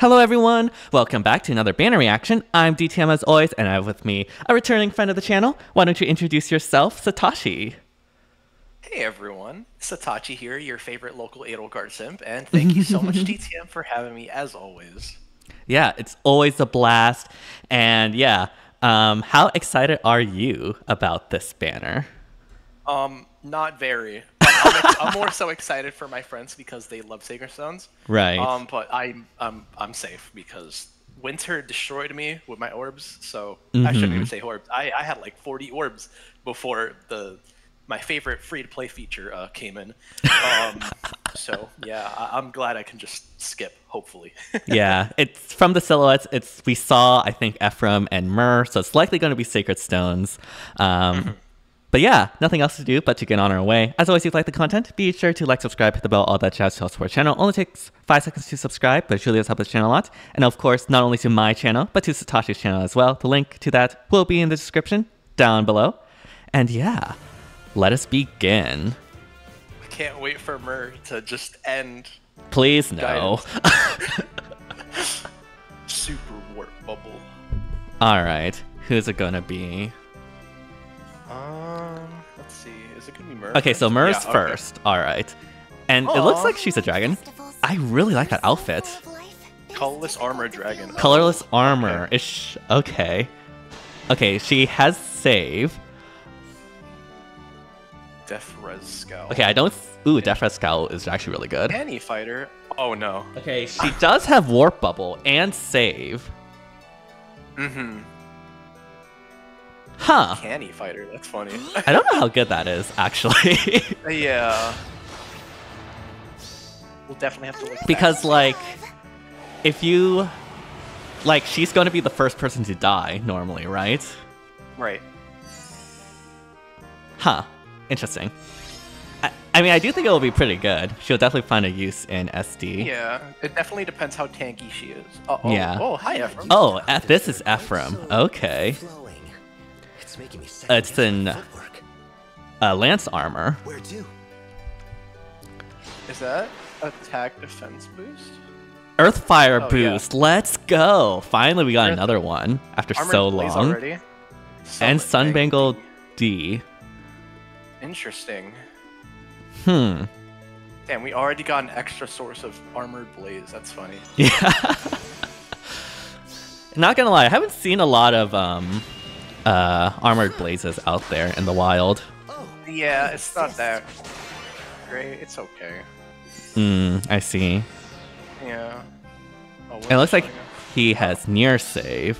Hello everyone, welcome back to another banner reaction. I'm DTM as always, and I have with me a returning friend of the channel. Why don't you introduce yourself, Satachi? Hey everyone, Satachi here, your favorite local Edelgard simp, and thank you so much DTM for having me as always. Yeah, it's always a blast, and yeah, how excited are you about this banner? Not very. I'm more so excited for my friends because they love Sacred Stones. Right. But I'm safe because Winter destroyed me with my orbs. So I shouldn't even say orbs. I had like 40 orbs before my favorite free-to-play feature came in. So yeah, I'm glad I can just skip, hopefully. Yeah, it's from the silhouettes. We saw, I think, Ephraim and Myrrh, so it's likely going to be Sacred Stones. But yeah, nothing else to do but to get on our way. As always, if you like the content, be sure to like, subscribe, hit the bell, all that jazz to help support our channel. Only takes 5 seconds to subscribe, but it really does help the channel a lot. And of course, not only to my channel, but to Satashi's channel as well. The link to that will be in the description down below. And yeah, let us begin. I can't wait for Myrrh to just end. Please no. Super Warp Bubble. All right, who's it gonna be? Let's see. Is it gonna be Myrrh? Okay, so Myrrh's first. All right, and it looks like she's a dragon. I really like that outfit. Colorless armor dragon. Colorless armor. Okay. Okay, she has save. Def/Res Scowl. Okay, I don't. Ooh, Def/Res Scowl is actually really good. Any fighter. Oh no. Okay, she does have Warp Bubble and save. Huh. Canny fighter, that's funny. I don't know how good that is, actually. Yeah. We'll definitely have to look back. Like, if you... Like, she's going to be the first person to die, normally, right? Right. Huh. Interesting. I mean, I do think it will be pretty good. She'll definitely find a use in SD. Yeah, it definitely depends how tanky she is. Uh-oh. Yeah. Oh, hi, Ephraim. Oh, this is Ephraim. Okay. It's in lance armor. Where to? Is that attack defense boost? Earthfire boost. Yeah. Let's go! Finally, we got another one after so long. And Sunbangle D. Interesting. Damn, we already got an extra source of armored blaze. That's funny. Yeah. Not gonna lie, I haven't seen a lot of armored blazes out there in the wild. Yeah, it's not that great. It's okay. I see. Yeah. Oh, it looks like he has near save.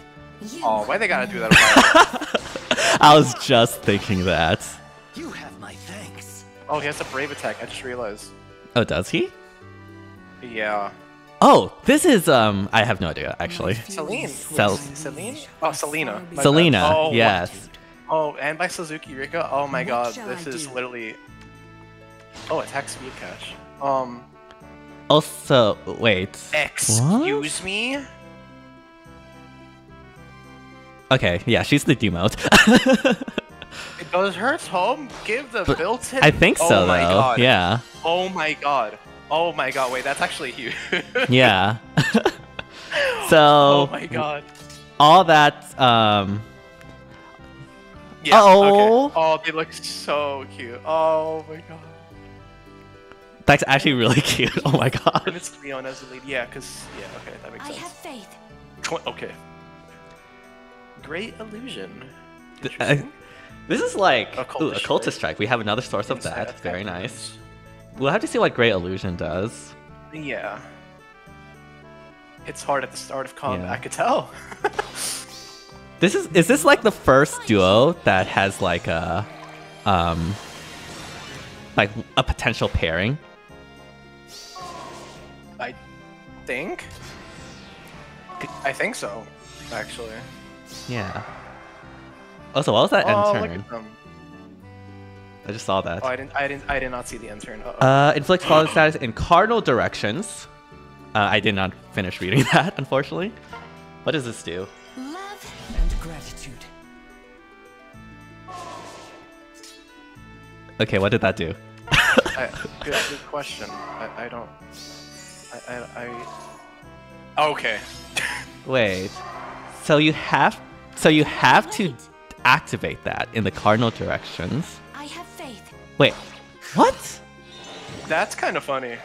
Oh, why they gotta do that? I was just thinking that. You have my thanks. Oh, he has a brave attack. I just realized. Oh, does he? Yeah. Oh, this is, I have no idea, actually. Selena. Selena, yes. Oh, and by Suzuki Rika. Oh my god, this is literally... Oh, attack speed catch. Also, wait. Excuse me? Okay, yeah, she's the demote. Does her home give the built-in... I think so, though. Oh my god. Yeah. Oh my god. Oh my god, wait, that's actually huge. Yeah. So... Oh my god. All that, Yeah, oh! Okay. Oh, they look so cute. Oh my god. That's actually really cute. Oh my god. And it's Lyon as the lead. Yeah, because... Yeah, okay, that makes sense. I have faith. Okay. Great Illusion. This is like... Occultist Strike. We have another source of that. It's very nice. We'll have to see what Great Illusion does. Yeah. It's hard at the start of combat, yeah. I could tell. This is this like the first duo that has like a potential pairing? I think. I think so, actually. Yeah. Also, what was that end turn? Look at them. I just saw that. Oh, I did not see the end turn. Inflicts fallen status in cardinal directions. I did not finish reading that, unfortunately. What does this do? Love and gratitude. Okay, what did that do? Good question. I don't. Okay. Wait. So you have to activate that in the cardinal directions. I have faith. Wait. What? That's kind of funny.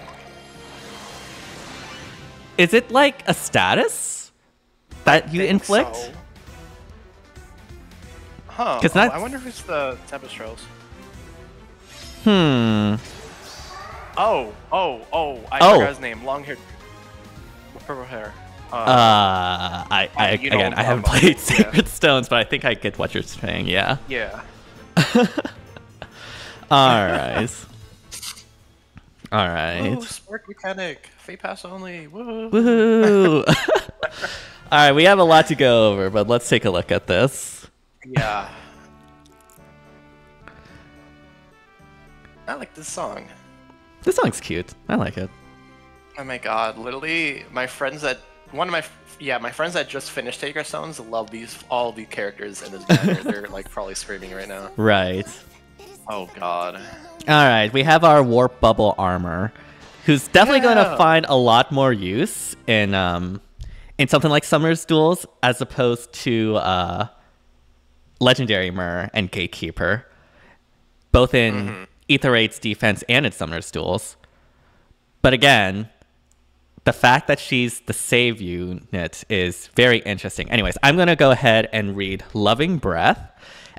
Is it like a status that you inflict? So. Huh. Oh, I wonder if it's the Tempest Trails. Hmm. I forgot his name. Long hair. Purple hair. I haven't played Sacred Stones, but I think I get what you're saying. Yeah. Yeah. All right. Ooh, spark mechanic. Free pass only. Woohoo. Woohoo. All right, we have a lot to go over, but let's take a look at this. Yeah. I like this song. This song's cute. I like it. Oh my god! Literally, my friends that just finished Sacred Stones love all the characters in this banner. They're like probably screaming right now. Right. Oh god. All right, we have our Warp Bubble armor, who's definitely going to find a lot more use in something like Summoner's Duels as opposed to Legendary Myrrh and Gatekeeper, both in Aether Raids defense and in Summoner's Duels. But again, the fact that she's the save unit is very interesting. Anyways, I'm going to go ahead and read Loving Breath.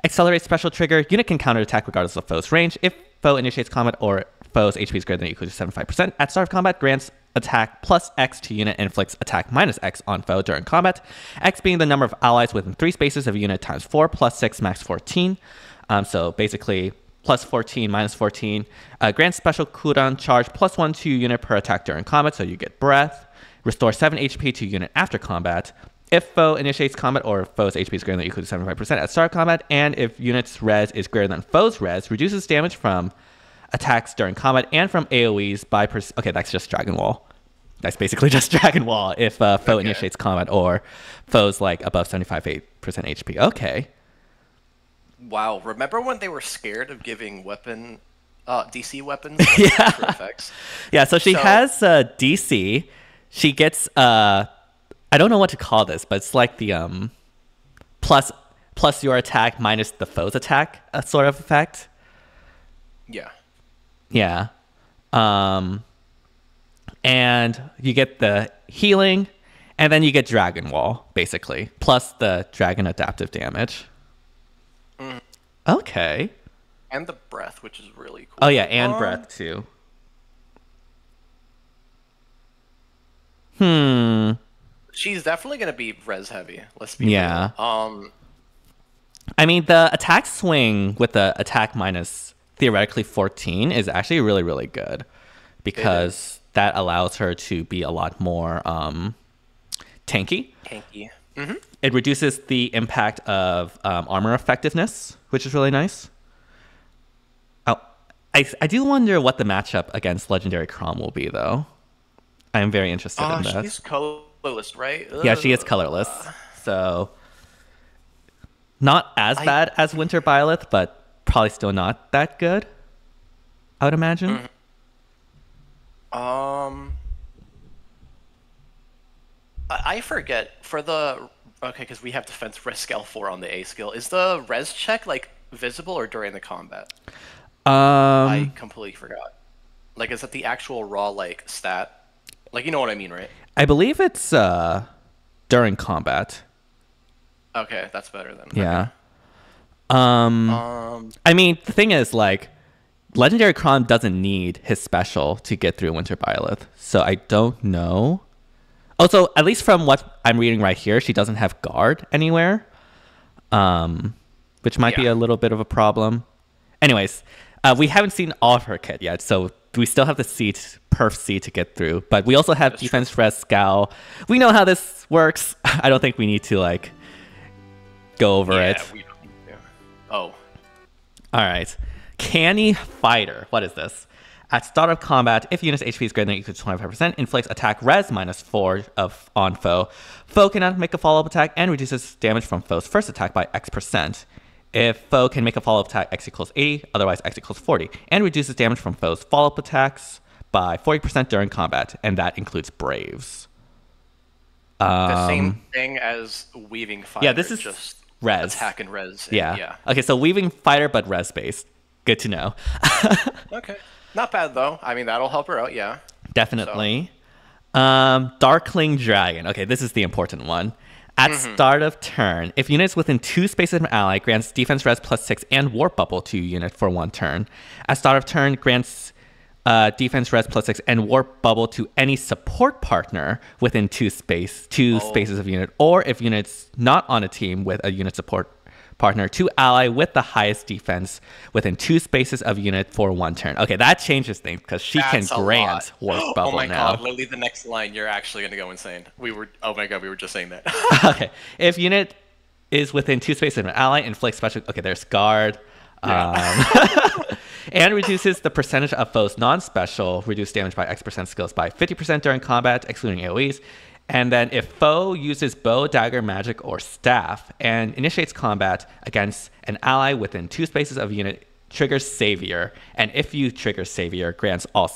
Accelerate special trigger. Unit can counterattack regardless of foe's range. If foe initiates combat or foe's HP is greater than or equal to 75%, at start of combat grants attack plus X to unit and inflicts attack minus X on foe during combat. X being the number of allies within 3 spaces of a unit times 4 plus 6 max 14. So basically plus 14 minus 14. Grants special cooldown charge plus 1 to unit per attack during combat, so you get breath. Restore 7 HP to unit after combat. If foe initiates combat or foe's HP is greater than or equal to 75% at start of combat, and if unit's res is greater than foe's res, reduces damage from attacks during combat and from AoEs by... Okay, that's just Dragon Wall. That's basically just Dragon Wall if foe initiates combat or foe's like above 75% HP. Okay. Wow. Remember when they were scared of giving DC weapons? Yeah. Effects? Yeah, so she has DC. She gets... I don't know what to call this, but it's like the plus your attack minus the foe's attack sort of effect. Yeah. Yeah. And you get the healing, and then you get Dragon Wall, basically, plus the dragon adaptive damage. Mm. Okay. And the breath, which is really cool. Oh, yeah, and breath, too. Hmm. She's definitely going to be res heavy. Let's be real. I mean, the attack swing with the attack minus theoretically 14 is actually really, really good because that allows her to be a lot more tanky. Mm-hmm. It reduces the impact of armor effectiveness, which is really nice. Oh, I do wonder what the matchup against Legendary Chrom will be, though. I am very interested in that. She's colorless, right? Yeah, she is colorless, so not as bad as Winter Byleth, but probably still not that good, I would imagine. I forget for the because we have defense res scale 4 on the A skill. Is the res check like visible or during the combat? I completely forgot. Like, is that the actual raw like stat? Like, you know what I mean, right? I believe it's during combat. Okay, that's better then. Yeah. Okay. I mean, the thing is, like, Legendary Chrom doesn't need his special to get through Winter Byleth, so I don't know. Also, at least from what I'm reading right here, she doesn't have guard anywhere, which might be a little bit of a problem. Anyways, we haven't seen all of her kit yet, so... We still have the Perf C to get through, but we also have Def/Res Scowl. We know how this works. I don't think we need to, like, go over it. We don't need to. Oh. All right. Canny Fighter. What is this? At start of combat, if unit's HP is greater than or equal to 25%, inflicts attack res minus 4 on foe. Foe cannot make a follow-up attack and reduces damage from foe's first attack by X%. If foe can make a follow-up attack, X equals 80, otherwise X equals 40, and reduces damage from foe's follow-up attacks by 40% during combat, and that includes Braves. The same thing as Weaving Fighter. Yeah, this is just res. Attack and res. Yeah. Okay, so Weaving Fighter, but res based. Good to know. Okay. Not bad, though. I mean, that'll help her out, yeah. Definitely. So. Darkling Dragon. Okay, this is the important one. At start of turn, if units within 2 spaces of an ally, grants defense res +6 and warp bubble to unit for 1 turn. At start of turn, grants defense res +6 and warp bubble to any support partner within two spaces of unit, or if unit's not on a team with a unit support partner, to ally with the highest defense within 2 spaces of unit for 1 turn. Okay, that changes things because she can grant warp bubble now. Oh my god, literally the next line, you're actually gonna go insane. We were, oh my god, we were just saying that. Okay, if unit is within 2 spaces of an ally, inflict special. Okay, there's guard. Yeah. And reduces the percentage of foes non-special, reduce damage by X% skills by 50% during combat, excluding AoEs. And then if foe uses bow, dagger, magic, or staff, and initiates combat against an ally within 2 spaces of unit, triggers Savior. And if you trigger Savior, grants all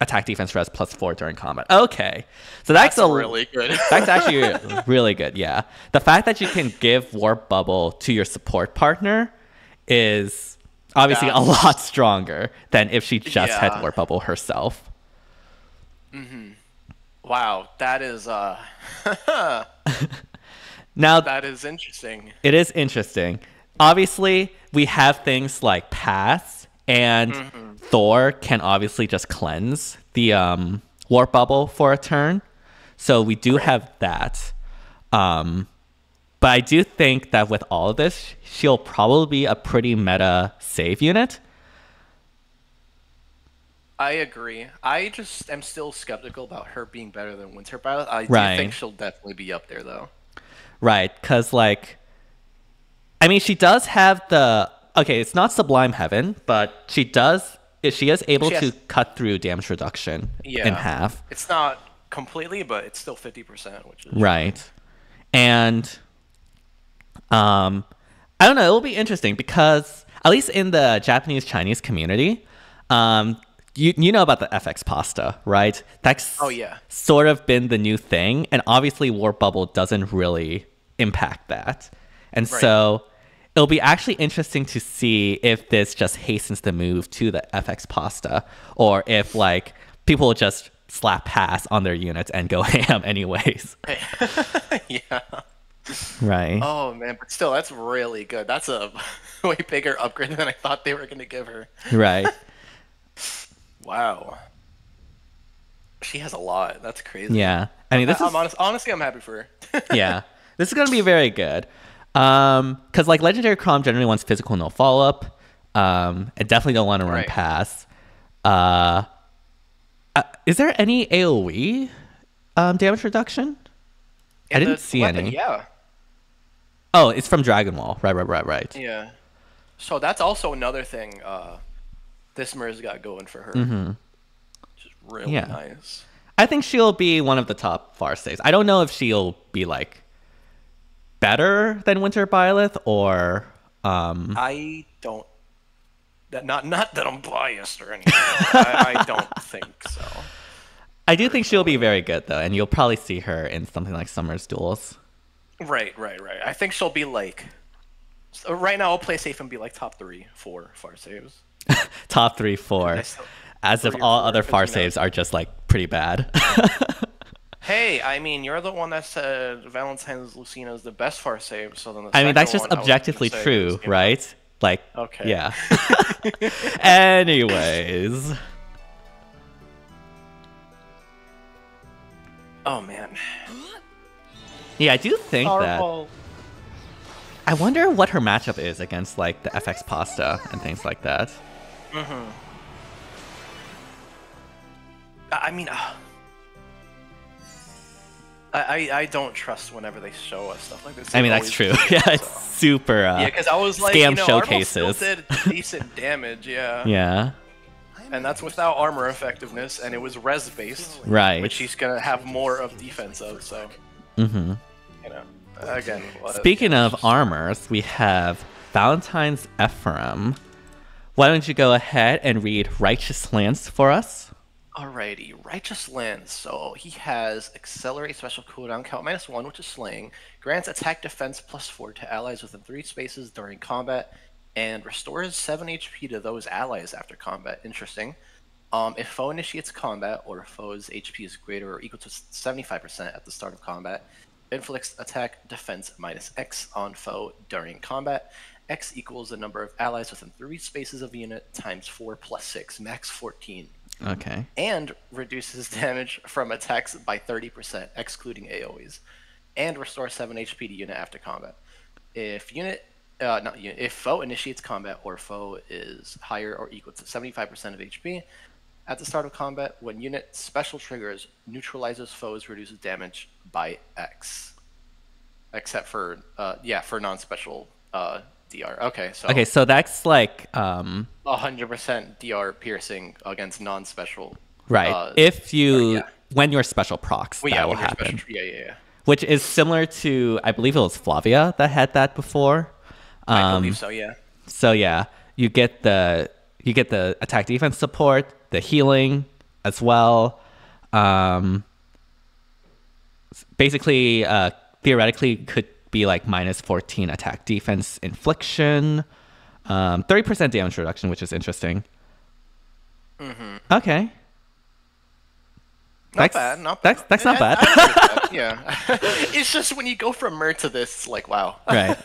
attack defense res +4 during combat. Okay. So that's really good. That's actually really good, yeah. The fact that you can give Warp Bubble to your support partner is... obviously a lot stronger than if she just had Warp Bubble herself. Wow, that is... now, that is interesting. It is interesting. Obviously, we have things like Pass, and Thor can obviously just cleanse the Warp Bubble for a turn. So we do have that. But I do think that with all of this, she'll probably be a pretty meta save unit. I agree. I just am still skeptical about her being better than Winter Byleth. I do think she'll definitely be up there, though. Right, because, like... I mean, she does have the... Okay, it's not Sublime Heaven, but she does... She is able to cut through damage reduction in half. It's not completely, but it's still 50%, which is... Right. And... I don't know, it'll be interesting because at least in the Japanese-Chinese community, you know about the FX Pasta, right? That's sort of been the new thing, and obviously Warp Bubble doesn't really impact that. And so it'll be actually interesting to see if this just hastens the move to the FX Pasta, or if like people just slap pass on their units and go ham anyways. Right. Oh man, but still, that's really good. That's a way bigger upgrade than I thought they were going to give her. Right. Wow. She has a lot. That's crazy. Yeah. I mean, honestly, I'm happy for her. Yeah. This is going to be very good. Because like Legendary Chrom generally wants physical no follow up. I definitely don't want to run pass. Is there any AoE damage reduction? I didn't see any. Yeah. Oh, it's from Dragon Wall. Right. Yeah. So that's also another thing this Myrrh's got going for her. Which is really nice. I think she'll be one of the top far stays. I don't know if she'll be, like, better than Winter Byleth or... I don't... Not that I'm biased or anything. I don't think so. I do think she'll be very good, though, and you'll probably see her in something like Summoner's Duels. Right. I think she'll be, like... So right now, I'll play safe and be, like, top 3, 4 far saves. Top 3, 4. As if all other far saves are just, like, pretty bad. Hey, I mean, you're the one that said Valentine's Lucina is the best far save, so then the I mean, that's just objectively true, right? Like, okay. Yeah. Anyways... Oh, man. Yeah, I do think that... I wonder what her matchup is against, like, the FX Pasta and things like that. I mean... I don't trust whenever they show us stuff like this. They I mean, that's true. Yeah, it's super yeah, because I was like, scam showcases. Still did decent damage, yeah. Yeah. And that's without armor effectiveness, and it was res based, right? Which she's gonna have more of defense of. So, you know, again. Speaking of armors, we have Valentine's Ephraim. Why don't you go ahead and read Righteous Lance for us? Alrighty, Righteous Lance. So he has Accelerate Special Cooldown Count -1, which is Slaying. Grants Attack Defense +4 to allies within 3 spaces during combat, and restores 7 HP to those allies after combat. Interesting. If foe initiates combat, or foe's HP is greater or equal to 75% at the start of combat, inflicts Attack Defense -X on foe during combat. X equals the number of allies within 3 spaces of the unit times 4 + 6, max 14. Okay. And reduces damage from attacks by 30%, excluding AoEs, and restores 7 HP to unit after combat. If foe initiates combat, or foe is higher or equal to 75% of HP at the start of combat, when unit special triggers, neutralizes foes, reduces damage by X. Except for for non-special DR. Okay, so that's like 100% DR piercing against non-special. Right. When your special procs, that will happen. Special, which is similar to, I believe it was Flavia that had that before. I believe so. Yeah. So yeah, you get the attack defense support, the healing as well. Basically, theoretically, could be like -14 attack defense infliction, 30% damage reduction, which is interesting. Mm-hmm. Okay. Not bad. Yeah. It's just when you go from Myrrh to this, it's like, wow. Right.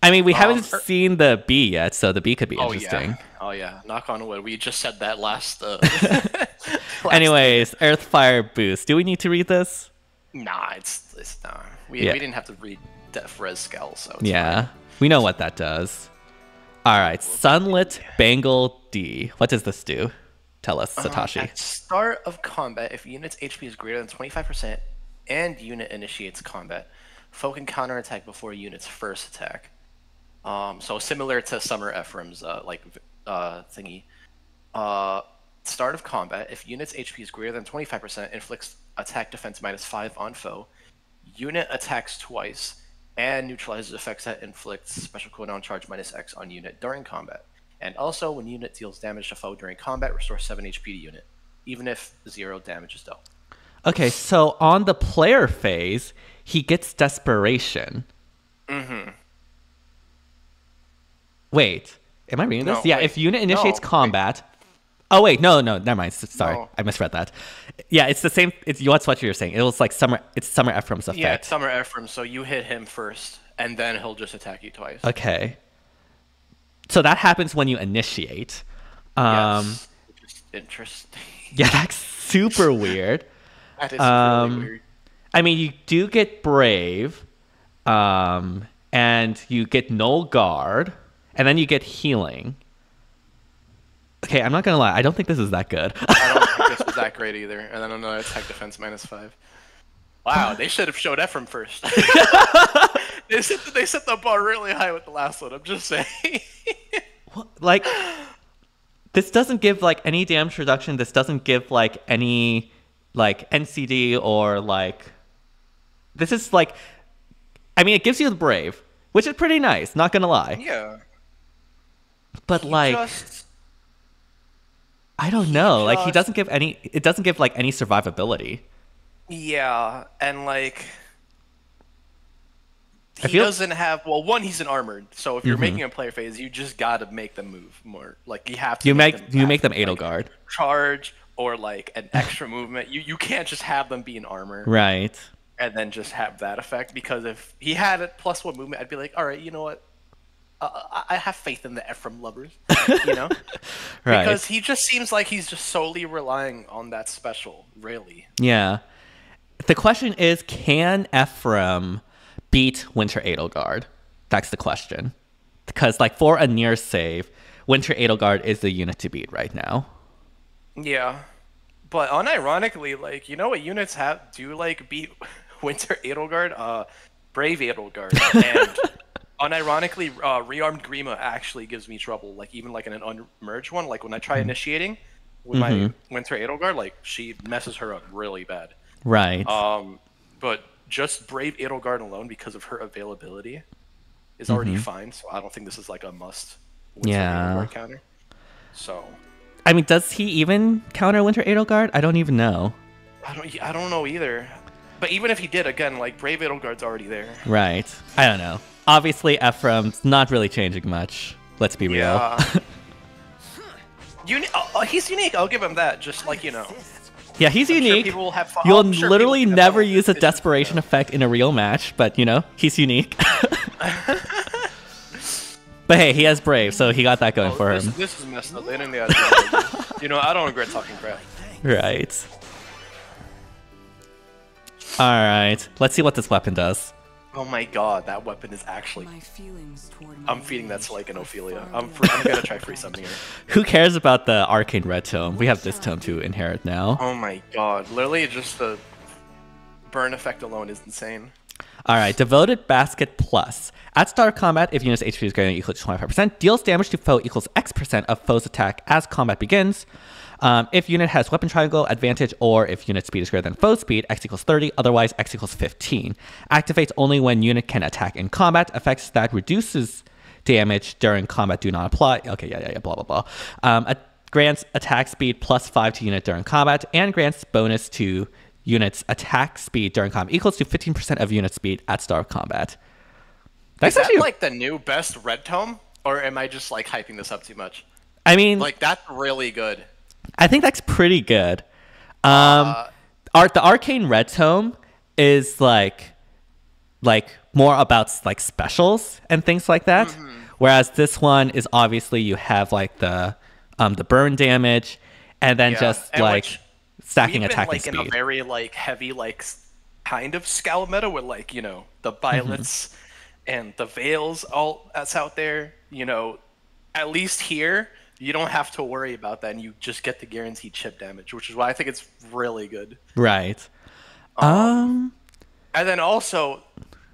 I mean, we haven't seen the B yet, so the B could be interesting. Yeah. Oh, yeah. Knock on wood. We just said that last... Anyways, Earthfire Boost. Do we need to read this? Nah, it's not. We didn't have to read Def/Res Scowl, so it's fine. We know what that does. All right, Sunlit Bangle D. What does this do? Tell us, Satachi. At start of combat, if unit's HP is greater than 25% and unit initiates combat, foe can counterattack before unit's first attack. So similar to Summer Ephraim's thingy. Start of combat, if unit's HP is greater than 25%, inflicts attack defense -5 on foe. Unit attacks twice and neutralizes effects that inflict special cooldown charge -X on unit during combat. And also, when unit deals damage to foe during combat, restore 7 HP to unit, even if 0 damage is dealt. Okay, so on the player phase, he gets Desperation. Mm-hmm. Wait, am I reading this? Yeah, if unit initiates combat... Oh, wait, no, never mind. Sorry, I misread that. Yeah, it's the same. That's what you were saying. It was like Summer Ephraim's effect. Yeah, it's Summer Ephraim, so you hit him first, and then he'll just attack you twice. Okay. So that happens when you initiate. Yes. Interesting. Yeah, that's super weird. That is really weird. I mean, you do get Brave, and you get Null Guard, and then you get Healing. Okay, I'm not gonna lie. I don't think this is that good. I don't think this is that great either. And then another attack defense -5. Wow, they should have showed Ephraim first. They set the bar really high with the last one. I'm just saying. Like, this doesn't give like any damage reduction. This doesn't give like any like NCD or like. This is like, I mean, it gives you the Brave, which is pretty nice. Not gonna lie. Yeah. But I don't know. Like, he doesn't give any... It doesn't give, like, any survivability. Yeah, and, like... He doesn't have... Well, one, he's an armored. So if you're making a player phase, you just gotta make them move more. Like, you have to... You make them Edelgard. Like, charge or, like, an extra movement. You can't just have them be an armor. Right. And then just have that effect. Because if he had a +1 movement, I'd be like, all right, you know what? I have faith in the Ephraim lovers, you know? Right. Because he just seems like he's just solely relying on that special, really. Yeah. The question is, can Ephraim beat Winter Edelgard? That's the question. Because, like, for a near save, Winter Edelgard is the unit to beat right now. Yeah. But unironically, like, you know what units do beat Winter Edelgard? Brave Edelgard and... Unironically, Rearmed Grima actually gives me trouble, like, even, like, in an unmerged one. Like, when I try initiating with my Winter Edelgard, like, she messes her up really bad. Right. But just Brave Edelgard alone, because of her availability, is already fine, so I don't think this is, like, a must Winter Edelgard counter. So... I mean, does he even counter Winter Edelgard? I don't even know. I don't know either. But even if he did, again, like, Brave Edelgard's already there. Right. I don't know. Obviously, Ephraim's not really changing much. Let's be real. He's unique. I'll give him that. Just like, you know. Yeah, he's unique. Sure will have fun. You'll sure literally will have never fun. Use a desperation effect in a real match, but, you know, he's unique. But hey, he has Brave, so he got that going for him. This is messed up. They didn't know that. You know, I don't regret talking crap. Right. Alright, let's see what this weapon does. Oh my god, that weapon is actually... I'm feeding that to like an Ophelia. I'm gonna try free something here. Who cares about the Arcane Red Tome? We have this tome to inherit now. Oh my god, literally just the burn effect alone is insane. Alright, Devoted Basket Plus. At start of combat, if unit's HP is greater than or equal to 25%, deals damage to foe equals X% of foe's attack as combat begins. If unit has weapon triangle advantage, or if unit speed is greater than foe speed, X equals 30, otherwise X equals 15. Activates only when unit can attack in combat. Effects that reduces damage during combat do not apply. Okay, yeah, blah, blah, blah. Grants attack speed plus 5 to unit during combat, and grants bonus to unit's attack speed during combat equals to 15% of unit speed at start of combat. That's is actually that like the new best red tome? Or am I just like hyping this up too much? I mean... like, that's really good. I think that's pretty good. The Arcane Red Tome is like more about like specials and things like that. Mm-hmm. Whereas this one is obviously you have like the burn damage, and then just stacking attack and speed. In a very like heavy like kind of scowl meta with like, you know, the Byleths and the Veils, all that's out there. You know, at least here, you don't have to worry about that, and you just get the guaranteed chip damage, which is why I think it's really good. Right. And then also,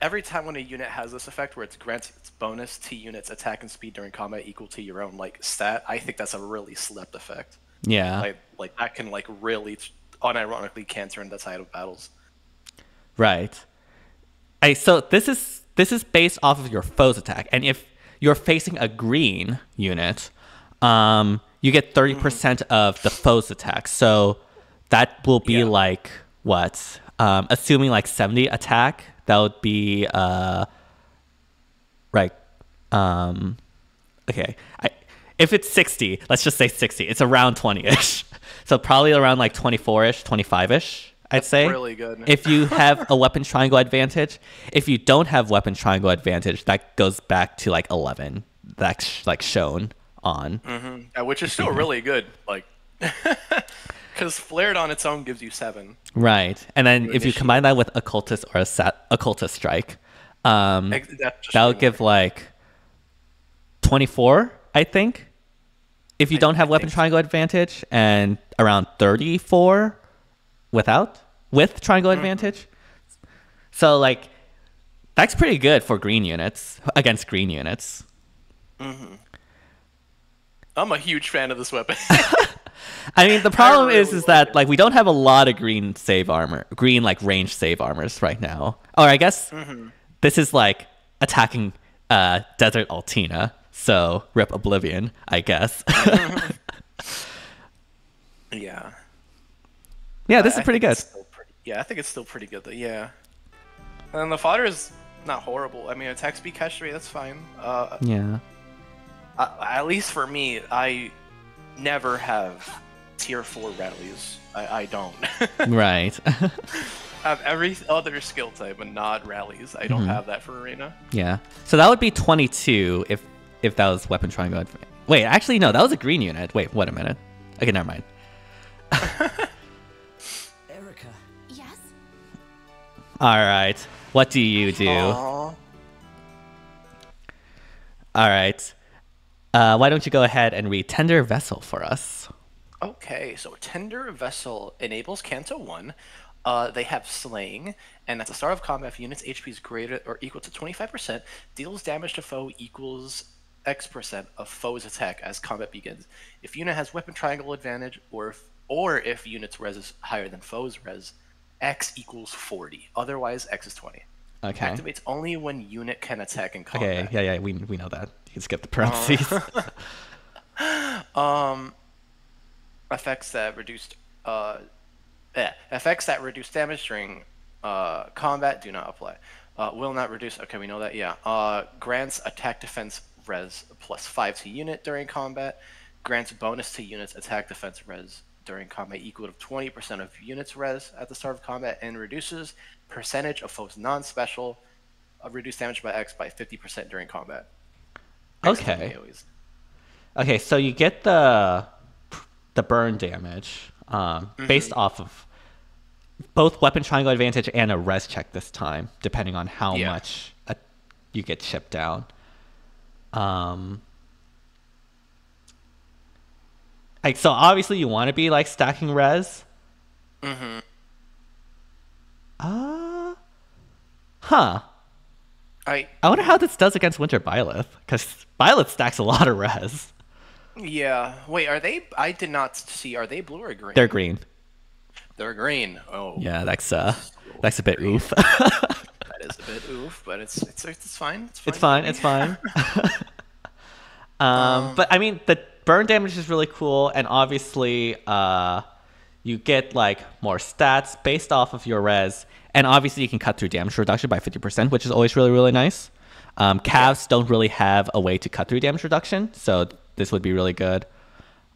every time when a unit has this effect where it's grants its bonus to units attack and speed during combat equal to your own like stat, I think that's a really slept effect. Yeah. Like that can like really unironically cancer in the side of battles. Right. So this is based off of your foe's attack, and if you're facing a green unit, you get 30% of the foe's attack. So that will be like what? Assuming like 70 attack, that would be if it's 60, let's just say 60. It's around 20-ish. So probably around like 24-ish, 25-ish. I'd say. Really good. If you have a weapon triangle advantage, if you don't have weapon triangle advantage, that goes back to like 11. That's like shown on. Mm-hmm. Yeah, which is still really good, like, because flared on its own gives you 7. Right, and then if you combine that with occultist or occultist strike, that would give like 24, I think, if you don't have weapon triangle advantage, and around 34 with triangle advantage. So like, that's pretty good for green units against green units. Mm-hmm. I'm a huge fan of this weapon. I mean, the problem is that like we don't have a lot of green save armor, green like range save armors right now. Or I guess this is like attacking Desert Altina, so rip Oblivion, I guess. Yeah, this is pretty good. Yeah, I think it's still pretty good though. Yeah, and the fodder is not horrible. I mean, attack speed catch 3, that's fine. Yeah. At least for me, I never have tier 4 rallies. I don't. Right. I have every other skill type, but not rallies. I don't have that for arena. Yeah. So that would be 22 if that was weapon triangle. Wait, actually, no, that was a green unit. Wait a minute. Okay, never mind. Erica. Yes. All right. What do you do? Aww. All right. Why don't you go ahead and read Tender Vessel for us? Okay, so Tender Vessel enables Canto 1. They have Slaying, and at the start of combat, if unit's HP is greater or equal to 25%, deals damage to foe equals X% of foe's attack as combat begins. If unit has weapon triangle advantage, or if unit's res is higher than foe's res, X equals 40. Otherwise, X is 20. Okay. Activates only when unit can attack in combat. Okay, yeah, we know that. You can skip the parentheses. effects that reduced damage during combat do not apply. Will not reduce. Okay, we know that. Yeah. Grants attack defense res +5 to unit during combat. Grants bonus to units attack defense res during combat equal to 20% of units res at the start of combat, and reduces percentage of foes non-special reduced damage by X by 50% during combat. Okay. Okay, so you get the burn damage based off of both weapon triangle advantage and a res check this time, depending on how much you get chipped down. Like, so obviously you want to be like stacking res. I wonder how this does against Winter Byleth, because Byleth stacks a lot of res. Yeah. Wait, are they? I did not see. Are they blue or green? They're green. They're green. Oh. Yeah, that's a bit oof. That is a bit oof, but it's fine. It's fine. It's fine. But I mean, the burn damage is really cool, and obviously, you get like more stats based off of your res, and obviously you can cut through damage reduction by 50%, which is always really, really nice. Cavs don't really have a way to cut through damage reduction, so this would be really good,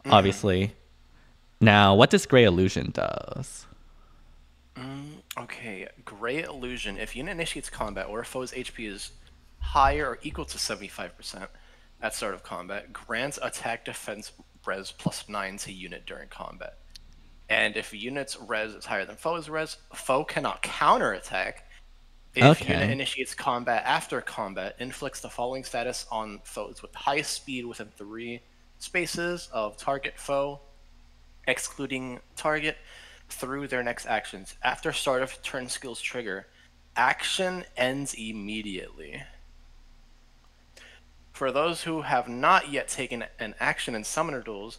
obviously. Now, what does Gray Illusion does? Okay, Gray Illusion. If unit initiates combat or a foe's HP is higher or equal to 75% at start of combat, grants attack defense res +9 to unit during combat. And if unit's res is higher than foe's res, foe cannot counterattack. If unit initiates combat after combat, inflicts the following status on foes with high speed within 3 spaces of target foe, excluding target, through their next actions. After start of turn skills trigger, action ends immediately. For those who have not yet taken an action in Summoner Duels,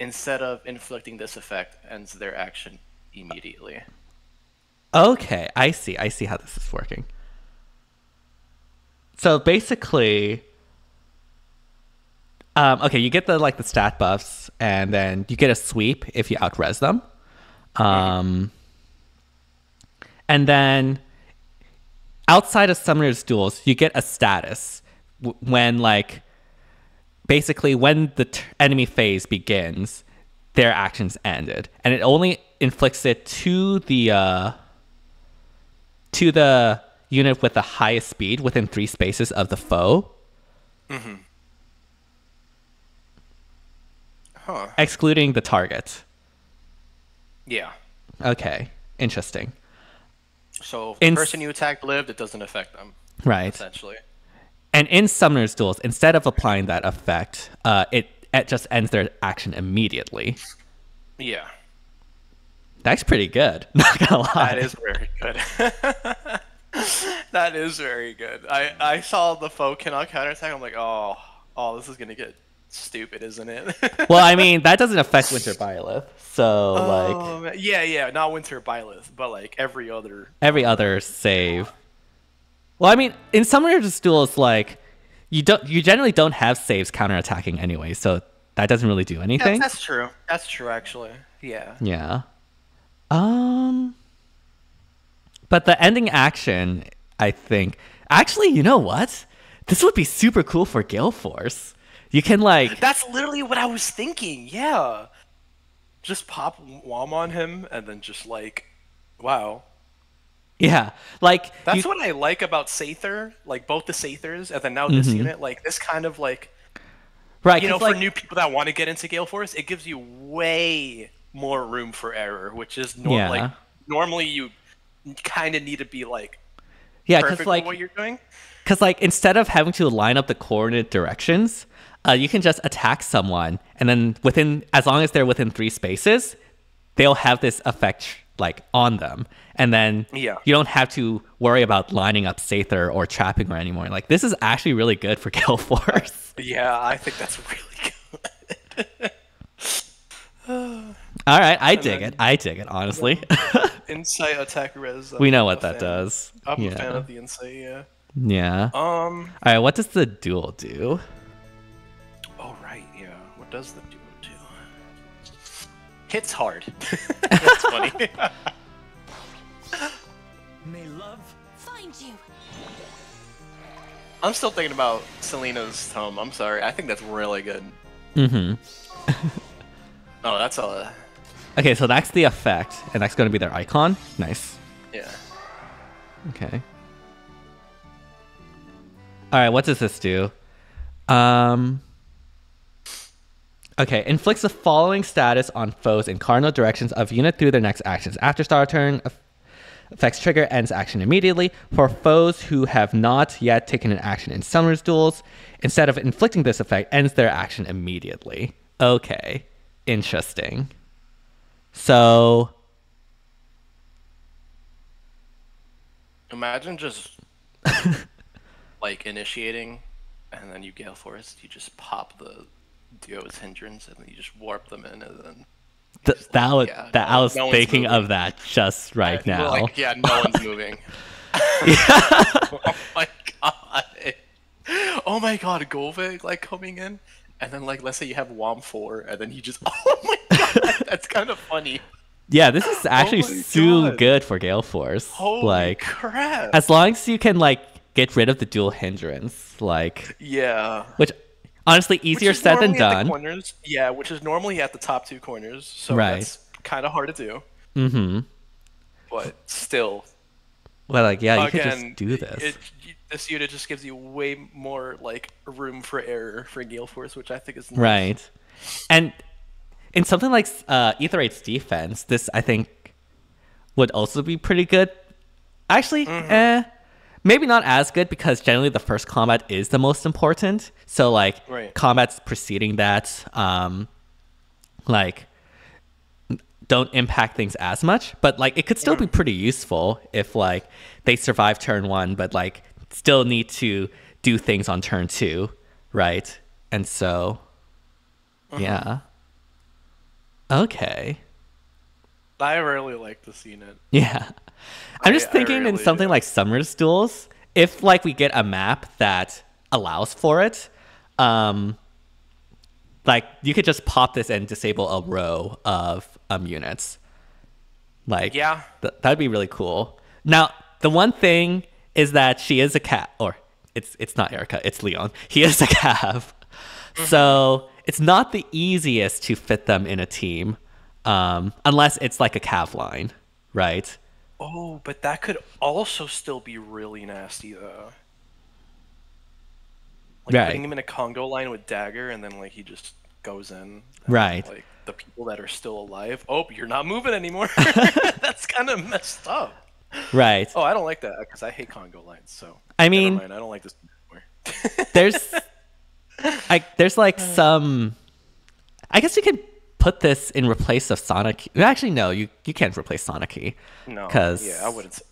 instead of inflicting this effect, ends their action immediately. Okay, I see. I see how this is working. So basically, okay, you get the like the stat buffs, and then you get a sweep if you out-res them, and then outside of Summoner's Duels, you get a status when like basically when the enemy phase begins, their actions ended, and it only inflicts it to the unit with the highest speed within 3 spaces of the foe. Excluding the target. Yeah. Okay. Interesting. So if the person you attacked lived, it doesn't affect them. Right. Essentially. And in Summoner's Duels, instead of applying that effect, it just ends their action immediately. Yeah. That's pretty good. Not gonna lie. That is very good. That is very good. I saw the foe cannot counterattack. I'm like, oh, this is gonna get stupid, isn't it? Well, I mean, that doesn't affect Winter Byleth, so like. Yeah, not Winter Byleth, but like every other save. Well, I mean, in Summoner's Duels, like you generally don't have saves counterattacking anyway, so that doesn't really do anything. Yeah, that's true. That's true, actually. Yeah. Yeah. But the ending action, I think, actually, you know what? This would be super cool for Galeforce. You can like. That's literally what I was thinking. Yeah. Just pop Wom on him and then just like, wow. Yeah, like that's what I like about Sather, like both the Sathers and then now this unit, like this kind of like, right? You know, like, for new people that want to get into Galeforce, it gives you way more room for error, which is normally you kind of need to be like perfect for what you're doing. Because like instead of having to line up the coordinate directions, you can just attack someone, and then as long as they're within 3 spaces, they'll have this effect like on them, and then you don't have to worry about lining up Sather or trapping her anymore. Like this is actually really good for Galeforce. Yeah, I think that's really good. All right, I dig it, honestly. Insight attack res. We know what that does. I'm a fan of the insight, yeah. Yeah. All right, what does the duel do? Oh, right, yeah. What does the duel do? hits hard. That's funny. May love find you. I'm still thinking about Selena's Tome. I'm sorry. I think that's really good. Mm-hmm. Oh, that's all. Okay, so that's the effect, and that's going to be their icon. Nice. Yeah. Okay. All right, what does this do? Okay, inflicts the following status on foes in cardinal directions of unit through their next actions. After start of turn, effects trigger ends action immediately. For foes who have not yet taken an action in Summoner's Duels, instead of inflicting this effect, ends their action immediately. Okay, interesting. So... imagine just, like, initiating, and then you Galeforce, you just pop the duo's hindrance, and then you just warp them in, and then... I was thinking of that just right now. Like, yeah, no one's moving. Oh my god. Oh my god, Golvig, like, coming in, and then, like, let's say you have Wom 4, and then you just... oh my god, that's kind of funny. Yeah, this is actually so good for Galeforce. Holy crap. As long as you can, like, get rid of the dual hindrance, like... yeah. Which, honestly, easier said than done. Yeah, which is normally at the top two corners, so that's kind of hard to do. Mm-hmm. But still. Well, like, yeah, again, you can just do this. This unit just gives you way more, like, room for error for Galeforce, which I think is nice. Right. And... in something like Aether Raids defense, this, I think, would also be pretty good. Actually, maybe not as good, because generally the first combat is the most important. So, like, combats preceding that, like, don't impact things as much. But, like, it could still be pretty useful if, like, they survive turn one, but, like, still need to do things on turn two, right? And so, yeah. Okay. I really like this unit. Yeah. I'm just thinking really in something like Summoner's Duels, if like we get a map that allows for it, like you could just pop this and disable a row of units. Like that'd be really cool. Now, the one thing is that she is a cat, or it's not Erica, it's Lyon. He is a calf. So it's not the easiest to fit them in a team, unless it's like a cav line, right? Oh, but that could also still be really nasty, though. Like putting him in a Congo line with Dagger, and then like he just goes in. Right. Like the people that are still alive. Oh, you're not moving anymore. That's kind of messed up. Right. Oh, I don't like that because I hate Congo lines. So I mean, never mind, I don't like this anymore. There's like some... I guess you could put this in replace of Sonic. Actually, no, you can't replace Sonic. No, because I wouldn't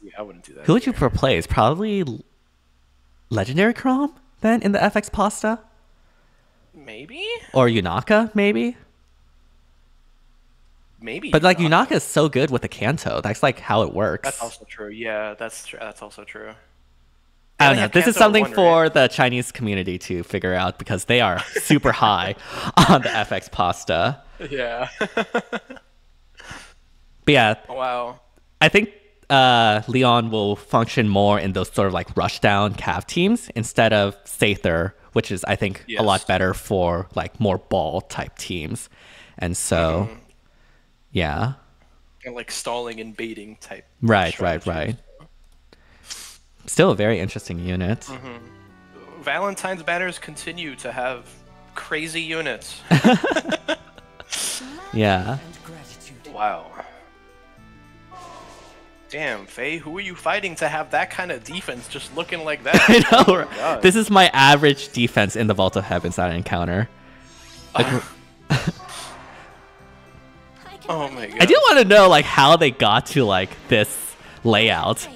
do that. Who would you replace? Probably Legendary Chrom then in the FX Pasta. Maybe. Or Yunaka, maybe. Maybe. But like Yunaka is so good with the Kanto. That's like how it works. That's also true. Yeah, that's also true. I don't know. This is something for the Chinese community to figure out because they are super high on the FX Pasta. Yeah. But yeah. Wow. I think Lyon will function more in those sort of like rushdown cav teams instead of Sather, which is, I think, a lot better for like more ball type teams. And so, yeah. And like stalling and baiting type. Right. Still a very interesting unit. Valentine's banners continue to have crazy units. Yeah. Wow. Damn, Faye, who are you fighting to have that kind of defense just looking like that? I know. Oh, this is my average defense in the Vault of Heavens that I encounter. Oh my god. I do want to know like how they got to like this layout.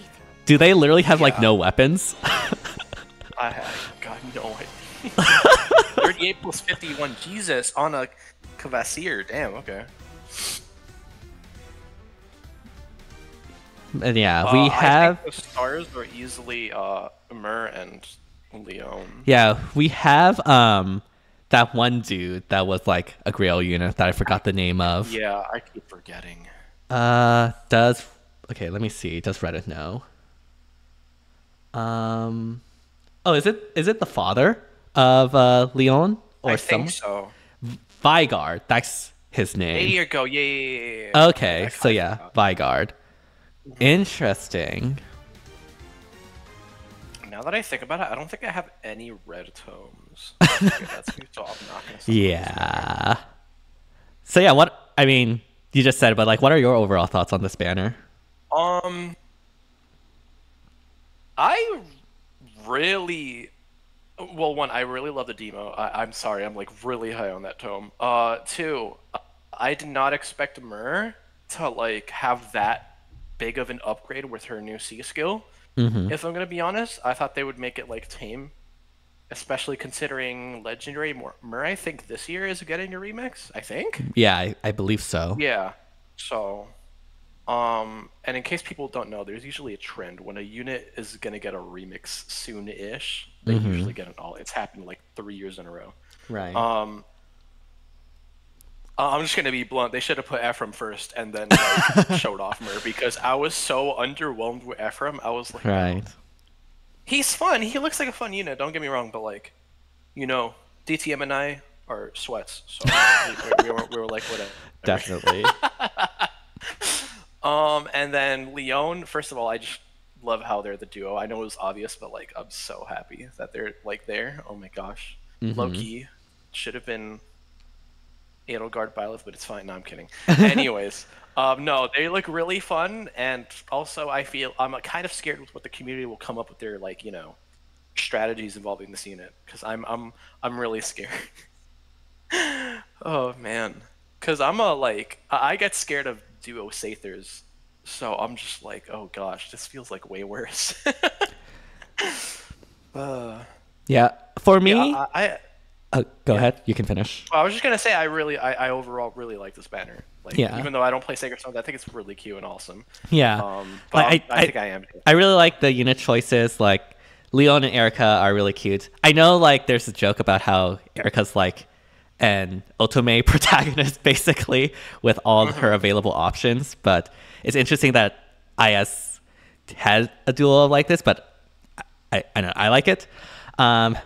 Do they literally have, like, no weapons? I have got no idea. 38 plus 51. Jesus, on a Kvasir. Damn, okay. And yeah, we have... I think the stars are easily Myrrh and Lyon. Yeah, we have that one dude that was like a Grail unit that I forgot the name of. Yeah, I keep forgetting. Does... Okay, let me see. Does Reddit know? Oh, is it the father of Lyon? Or I think so. Vygard, that's his name. There you go. Yeah. Okay, so yeah, Vygard. Interesting. Now that I think about it, I don't think I have any red tomes. Okay, that's me, so I'm not gonna stop. Yeah. So yeah, what I mean, you just said, but like, what are your overall thoughts on this banner? I really, well, one, I really love the demo. I'm sorry, I'm like really high on that tome. Two, I did not expect Myrrh to like have that big of an upgrade with her new C skill. Mm-hmm. If I'm gonna be honest, I thought they would make it like tame, especially considering Legendary Myrrh. I think this year is getting a remix. I think. Yeah, I believe so. Yeah. So. And in case people don't know, there's usually a trend when a unit is gonna get a remix soon-ish. They mm-hmm. usually get an all. It's happened like 3 years in a row. Right. I'm just gonna be blunt. They should have put Ephraim first and then like, showed off Myrrh, because I was so underwhelmed with Ephraim. I was like, right. He's fun. He looks like a fun unit. Don't get me wrong, but like, you know, DTM and I are sweats, so we were like, whatever. Definitely. And then Lyon, first of all, I just love how they're the duo. I know it was obvious, but like, I'm so happy that they're like there. Oh my gosh. Mm-hmm. Loki should have been Edelgard Byleth, but it's fine. No, I'm kidding. Anyways, no, they look really fun. And also I feel I'm kind of scared with what the community will come up with their like, you know, strategies involving this unit. Cause I'm really scared. Oh man. Cause I'm a, like, I get scared of duo Sathers, so I'm just like, oh gosh, this feels like way worse. Yeah, for me, yeah, go ahead, you can finish. I was just gonna say, I overall really like this banner. Like, yeah, even though I don't play Sacred Stones, I think it's really cute and awesome. Yeah, but like, I think I am. I really like the unit choices. Like Lyon and Erica are really cute. I know, like, there's a joke about how Erica's like an Otome protagonist basically with all her available options, but it's interesting that IS had a duo like this, but I know I like it. Myrrh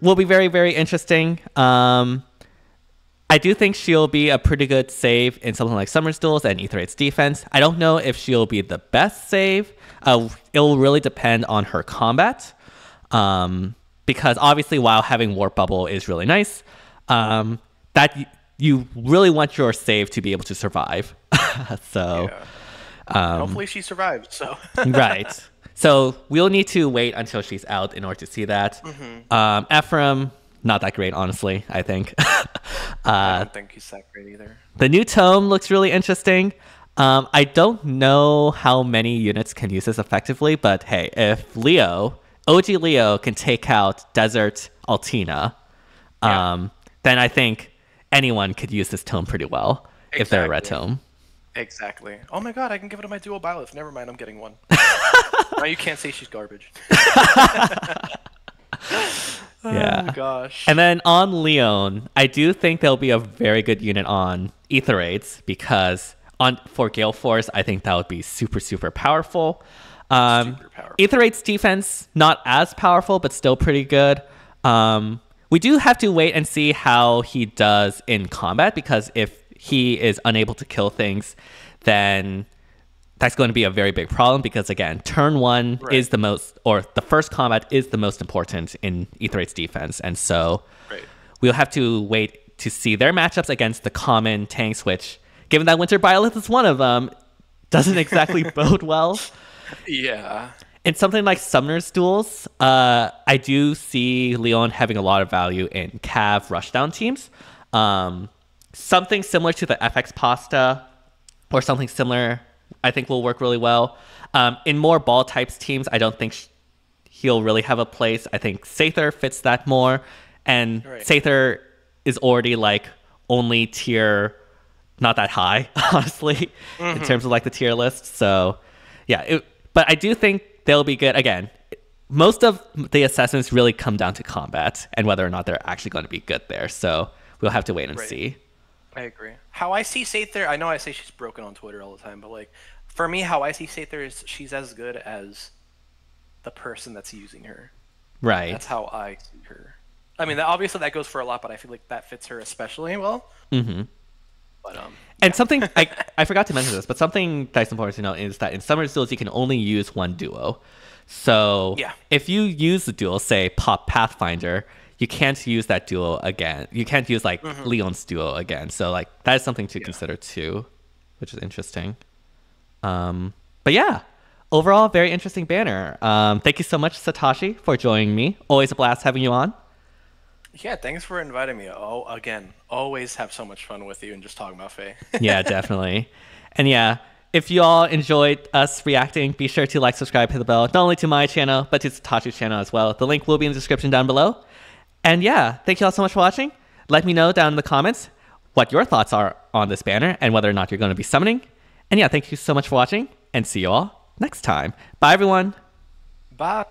will be very, very interesting. I do think she'll be a pretty good save in something like Summoner's Duels and Aether Raids defense. I don't know if she'll be the best save. It'll really depend on her combat. Because obviously, while having Warp Bubble is really nice, that you really want your save to be able to survive. So, yeah. Hopefully she survived. So right. So we'll need to wait until she's out in order to see that. Mm-hmm. Ephraim, not that great, honestly. I think. I don't think he's that great either. The new tome looks really interesting. I don't know how many units can use this effectively, but hey, if OG Leo can take out Desert Altina, yeah, then I think anyone could use this tome pretty well. Exactly. If they're a red tome. Exactly. Oh my god, I can give it to my dual Byleth. Never mind, I'm getting one. Now you can't say she's garbage. Yeah. Oh gosh. And then on Lyon, I do think there'll be a very good unit on Aether Raids, because for Galeforce, I think that would be super, super powerful. Aether Raids defense, not as powerful, but still pretty good. We do have to wait and see how he does in combat, because if he is unable to kill things, then that's going to be a very big problem, because again, turn one right. is the most, or the first combat is the most important in Aether Raids defense. And so right. we'll have to wait to see their matchups against the common tanks, which, given that Winter Byleth is one of them, doesn't exactly bode well. Yeah. In something like Summoner's Duels, I do see Lyon having a lot of value in Cav rushdown teams. Something similar to the FX Pasta or something similar I think will work really well. In more ball types teams, I don't think he'll really have a place. I think Sather fits that more. And right. Sather is already like only tier not that high, honestly, in terms of like the tier list. So yeah, but I do think they'll be good. Again, most of the assessments really come down to combat and whether or not they're actually going to be good there. So we'll have to wait and see. I agree. How I see Sather, I know I say she's broken on Twitter all the time, but like for me, how I see Sather is she's as good as the person that's using her. Right. That's how I see her. I mean, obviously that goes for a lot, but I feel like that fits her especially well. Mm-hmm. But, and something I forgot to mention this, but something that's important to know is that in Summoner's Duels you can only use one duo. So if you use the duo, say Pop Pathfinder, you can't use that duo again. You can't use like Leon's duo again. So like that is something to consider too, which is interesting. But yeah, overall very interesting banner. Thank you so much, Satachi, for joining me. Always a blast having you on. Yeah, thanks for inviting me. Oh, again, always have so much fun with you and just talking about Faye. Yeah, definitely. And yeah, if you all enjoyed us reacting, be sure to like, subscribe, hit the bell, not only to my channel, but to Satachi's channel as well. The link will be in the description down below. And yeah, thank you all so much for watching. Let me know down in the comments what your thoughts are on this banner and whether or not you're going to be summoning. And yeah, thank you so much for watching and see you all next time. Bye, everyone. Bye.